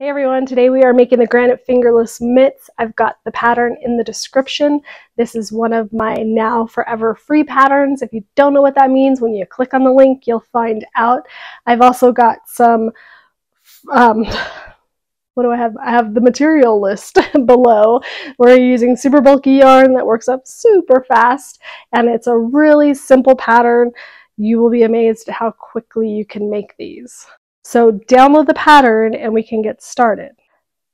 Hey everyone, today we are making the Granite fingerless mitts. I've got the pattern in the description. This is one of my now forever free patterns. If you don't know what that means, when you click on the link, you'll find out. I've also got some, what do I have? I have the material list below. We're using super bulky yarn that works up super fast, and it's a really simple pattern. You will be amazed at how quickly you can make these. So download the pattern and we can get started.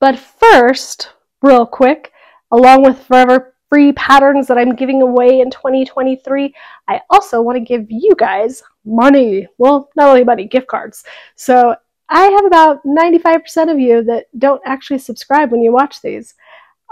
But first, real quick, along with forever free patterns that I'm giving away in 2023, I also want to give you guys money. Well, not only money, gift cards. So I have about 95% of you that don't actually subscribe when you watch these.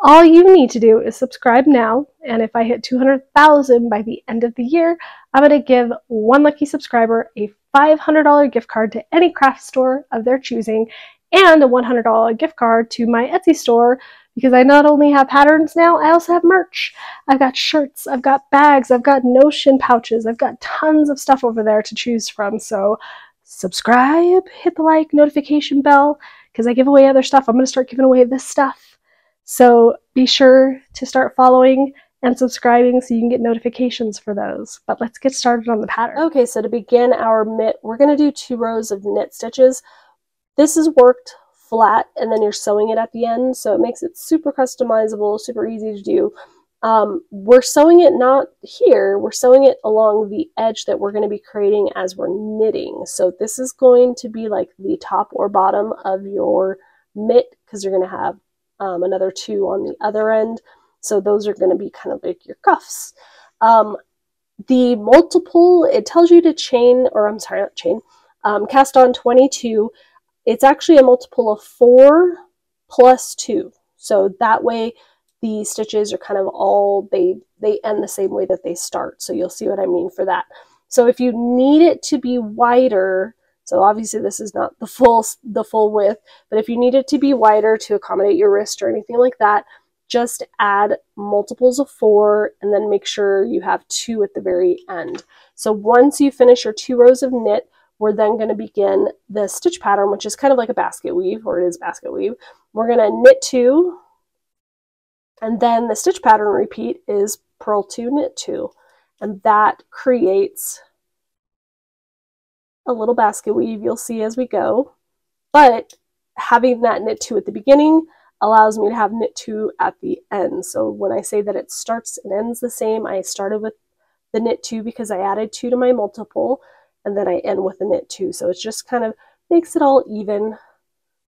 All you need to do is subscribe now, and if I hit 200,000 by the end of the year, I'm going to give one lucky subscriber a $500 gift card to any craft store of their choosing and a $100 gift card to my Etsy store, because I not only have patterns now, I also have merch. I've got shirts, I've got bags, I've got notion pouches, I've got tons of stuff over there to choose from. So subscribe, hit the like, notification bell, because I give away other stuff. I'm going to start giving away this stuff. So be sure to start following and subscribing so you can get notifications for those. But let's get started on the pattern. Okay, so to begin our mitt, we're going to do 2 rows of knit stitches. This is worked flat, and then you're sewing it at the end, so it makes it super customizable, super easy to do. We're sewing it not here, we're sewing it along the edge that we're going to be creating as we're knitting. So this is going to be like the top or bottom of your mitt, because you're going to have another 2 on the other end. So those are going to be kind of like your cuffs. The multiple, it tells you to chain, or I'm sorry, not chain, cast on 22. It's actually a multiple of 4 plus 2. So that way the stitches are kind of all, they end the same way that they start. So you'll see what I mean for that. So if you need it to be wider, so obviously this is not the full width, but if you need it to be wider to accommodate your wrist or anything like that, just add multiples of 4 and then make sure you have 2 at the very end. So once you finish your 2 rows of knit, we're then going to begin the stitch pattern, which is kind of like a basket weave, or it is basket weave. We're going to knit 2, and then the stitch pattern repeat is purl 2, knit 2, and that creates a little basket weave. You'll see as we go, but having that knit 2 at the beginning allows me to have knit 2 at the end. So when I say that it starts and ends the same, I started with the knit 2 because I added 2 to my multiple, and then I end with a knit 2. So it just kind of makes it all even.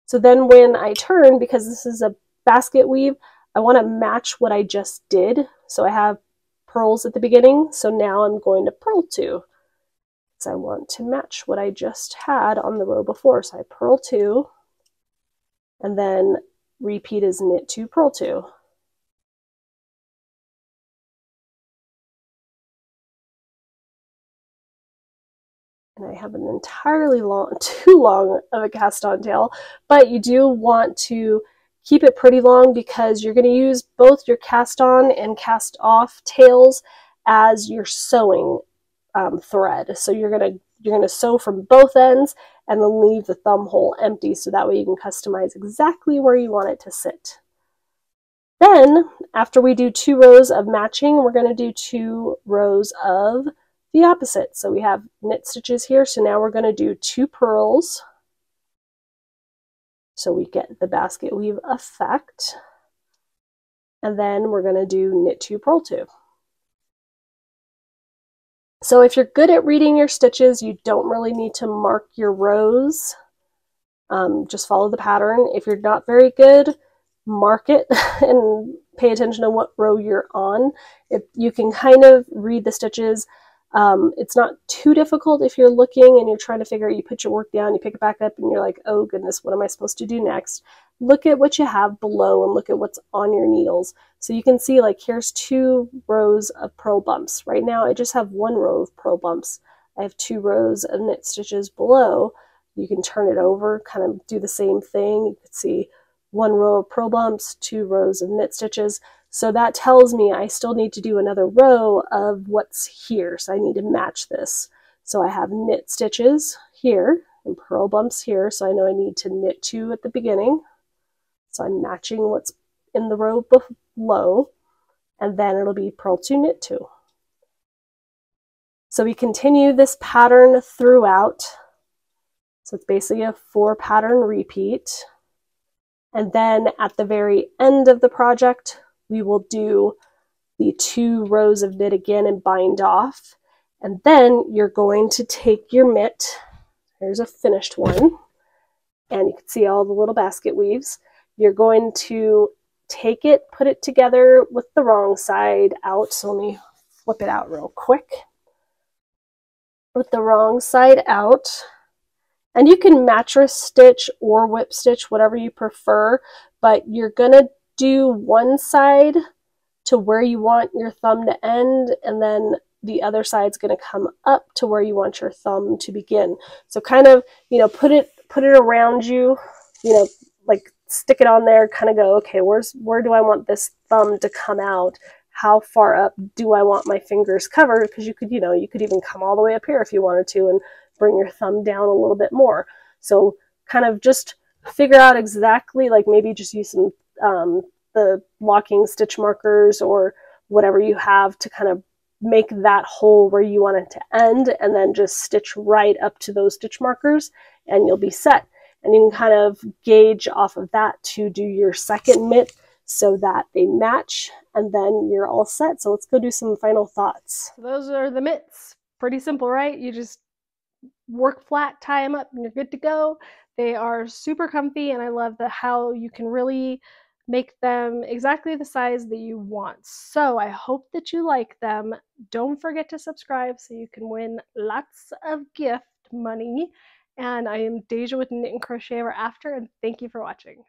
So then when I turn, because this is a basket weave, I want to match what I just did. So I have purls at the beginning, so now I'm going to purl 2. I want to match what I just had on the row before. So I purl 2, and then repeat is knit 2, purl 2. And I have an entirely too long of a cast on tail, but you do want to keep it pretty long because you're going to use both your cast on and cast off tails as you're sewing thread. So you're gonna sew from both ends and then leave the thumb hole empty, so that way you can customize exactly where you want it to sit. Then after we do 2 rows of matching, we're going to do 2 rows of the opposite. So we have knit stitches here, so now we're going to do 2 purls, so we get the basket weave effect, and then we're going to do knit 2, purl 2. So if you're good at reading your stitches, you don't really need to mark your rows. Just follow the pattern. If you're not very good, mark it and pay attention to what row you're on. You can kind of read the stitches. It's not too difficult if you're looking and you're trying to figure out, you put your work down, you pick it back up, and you're like, oh goodness, what am I supposed to do next? Look at what you have below and look at what's on your needles. So you can see, like, here's 2 rows of purl bumps. Right now I just have 1 row of purl bumps. I have 2 rows of knit stitches below. You can turn it over, kind of do the same thing. You can see 1 row of purl bumps, 2 rows of knit stitches. So that tells me I still need to do another row of what's here. So I need to match this. So I have knit stitches here and purl bumps here. So I know I need to knit 2 at the beginning, So I'm matching what's in the row below, and then it'll be purl two, knit two. So we continue this pattern throughout. So it's basically a 4-pattern repeat. And then at the very end of the project, we will do the 2 rows of knit again and bind off. And then you're going to take your mitt. Here's a finished one. And you can see all the little basket weaves. You're going to take it, put it together with the wrong side out. So let me flip it out real quick. With the wrong side out. And you can mattress stitch or whip stitch, whatever you prefer, but you're gonna do one side to where you want your thumb to end, and then the other side's gonna come up to where you want your thumb to begin. So kind of, you know, put it around you, you know, like stick it on there, kind of go, okay, where do I want this thumb to come out? How far up do I want my fingers covered? Because you could, you know, you could even come all the way up here if you wanted to and bring your thumb down a little bit more. So kind of just figure out exactly, like maybe just use some the locking stitch markers or whatever you have to kind of make that hole where you want it to end, and then just stitch right up to those stitch markers and you'll be set. And you can kind of gauge off of that to do your second mitt so that they match, and then you're all set. So let's go do some final thoughts. So those are the mitts. Pretty simple, right? You just work flat, tie them up, and you're good to go. They are super comfy, and I love how you can really make them exactly the size that you want. So I hope that you like them. Don't forget to subscribe so you can win lots of gift money. And I am Deja with Knit and Crochet Ever After, and thank you for watching.